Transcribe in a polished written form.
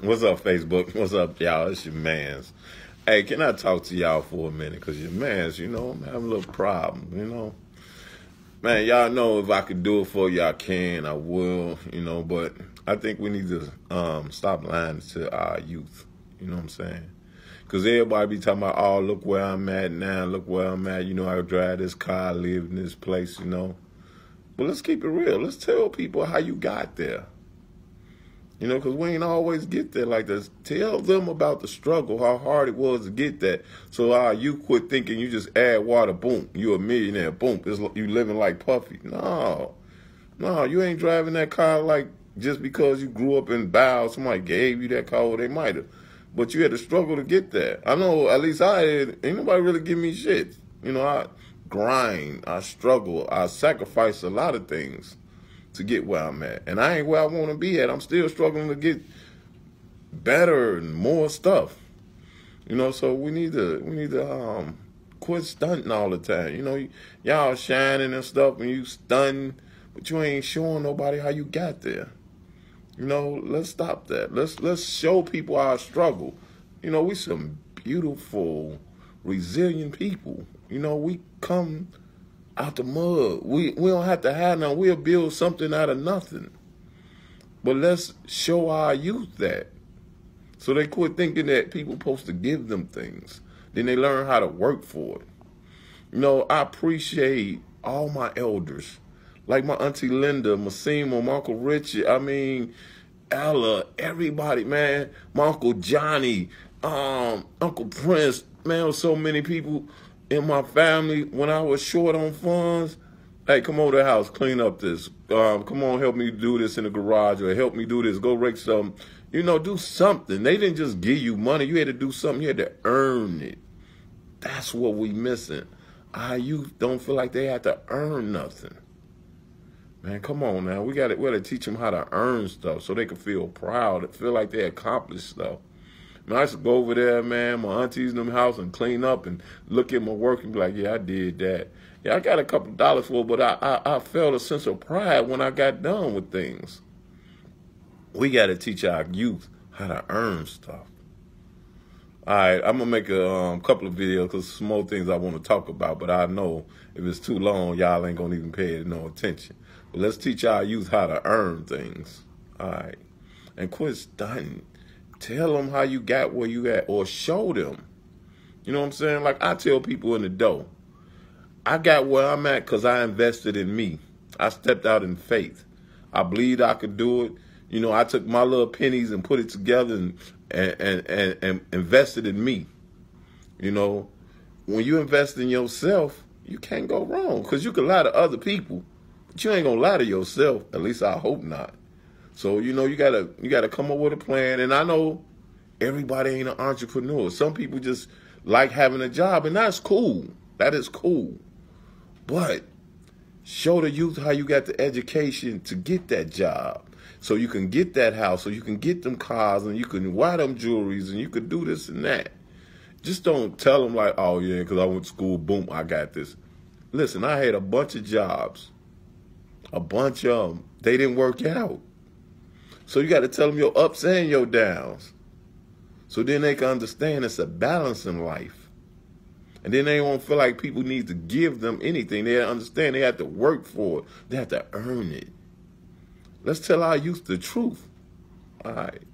What's up, Facebook? What's up, y'all? It's your mans. Hey, can I talk to y'all for a minute? Because your mans, you know, I'm having a little problem, you know. Man, y'all know if I could do it for you, I can, I will, you know. But I think we need to stop lying to our youth, you know what I'm saying? Because everybody be talking about, oh, look where I'm at now, look where I'm at. You know, I drive this car, I live in this place, you know. But let's keep it real. Let's tell people how you got there. You know, because we ain't always get there like this. Tell them about the struggle, how hard it was to get that. So you quit thinking you just add water, boom, you a millionaire, boom, it's, you living like Puffy. No, no, you ain't driving that car like just because you grew up in Bow, somebody gave you that car, or they might have. But you had to struggle to get there. I know, at least I had, ain't nobody really give me shit. You know, I grind, I struggle, I sacrifice a lot of things to get where I'm at. And I ain't where I want to be at. I'm still struggling to get better and more stuff. You know, so we need to quit stunting all the time. You know, y'all shining and stuff and you stunting, but you ain't showing nobody how you got there. You know, let's stop that. Let's show people our struggle. You know, we some beautiful, resilient people. You know, we come out the mud. We don't have to hide now. We'll build something out of nothing. But let's show our youth that. So they quit thinking that people supposed to give them things. Then they learn how to work for it. You know, I appreciate all my elders. Like my Auntie Linda, Massimo, my Uncle Richard, I mean, Ella, everybody, man. My Uncle Johnny, Uncle Prince, man, was so many people in my family. When I was short on funds, hey, come over to the house, clean up this. Come on, help me do this in the garage, or help me do this, go rake some. You know, do something. They didn't just give you money. You had to do something. You had to earn it. That's what we missing. Our youth don't feel like they had to earn nothing. Man, come on now. We gotta teach them how to earn stuff so they can feel proud, feel like they accomplished stuff. Man, I used to go over there, man, my aunties in them house and clean up and look at my work and be like, yeah, I did that. Yeah, I got a couple dollars for it, but I felt a sense of pride when I got done with things. We gotta teach our youth how to earn stuff. All right, I'm gonna make a couple of videos because some more things I want to talk about, but I know if it's too long, y'all ain't gonna even pay it no attention. But let's teach our youth how to earn things, all right? And quit stunting. Tell them how you got where you at, or show them. You know what I'm saying? Like I tell people in the dough, I got where I'm at because I invested in me. I stepped out in faith. I believed I could do it. You know, I took my little pennies and put it together and invested in me. You know, when you invest in yourself, you can't go wrong because you can lie to other people. You ain't gonna lie to yourself. At least I hope not. So you know you gotta come up with a plan. And I know everybody ain't an entrepreneur. Some people just like having a job, and that's cool. That is cool. But show the youth how you got the education to get that job, so you can get that house, so you can get them cars, and you can wear them jewelries, and you can do this and that. Just don't tell them like, oh yeah, because I went to school, boom, I got this. Listen, I had a bunch of jobs. A bunch of them, they didn't work out. So you got to tell them your ups and your downs. So then they can understand it's a balance in life. And then they won't feel like people need to give them anything. They understand they have to work for it. They have to earn it. Let's tell our youth the truth. All right.